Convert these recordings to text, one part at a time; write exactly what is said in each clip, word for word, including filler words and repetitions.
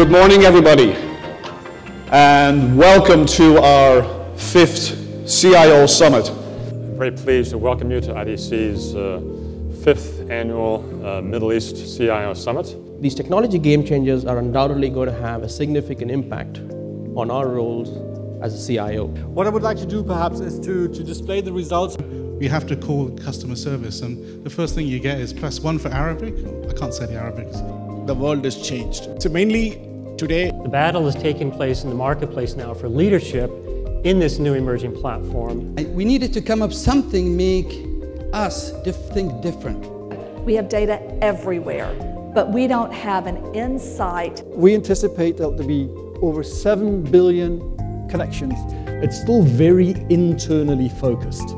Good morning, everybody, and welcome to our fifth C I O Summit. I'm very pleased to welcome you to I D C's uh, fifth annual uh, Middle East C I O Summit. These technology game changers are undoubtedly going to have a significant impact on our roles as a C I O. What I would like to do, perhaps, is to, to display the results. We have to call customer service, and the first thing you get is press one for Arabic. I can't say the Arabic. The world has changed. So mainly today, the battle is taking place in the marketplace now for leadership in this new emerging platform. We needed to come up with something make us think different. We have data everywhere, but we don't have an insight. We anticipate that there'll be over seven billion connections. It's still very internally focused.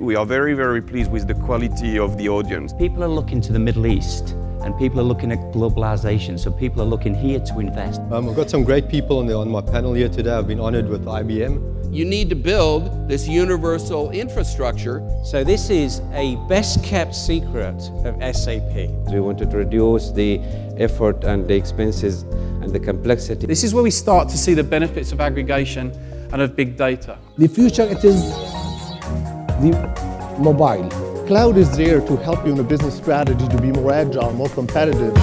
We are very, very pleased with the quality of the audience. People are looking to the Middle East and people are looking at globalization, so people are looking here to invest. Um, I've got some great people on, the, on my panel here today. I've been honored with I B M. You need to build this universal infrastructure. So this is a best-kept secret of S A P. We want to reduce the effort and the expenses and the complexity. This is where we start to see the benefits of aggregation and of big data. The future it is the mobile. Cloud is there to help you in a business strategy to be more agile, more competitive.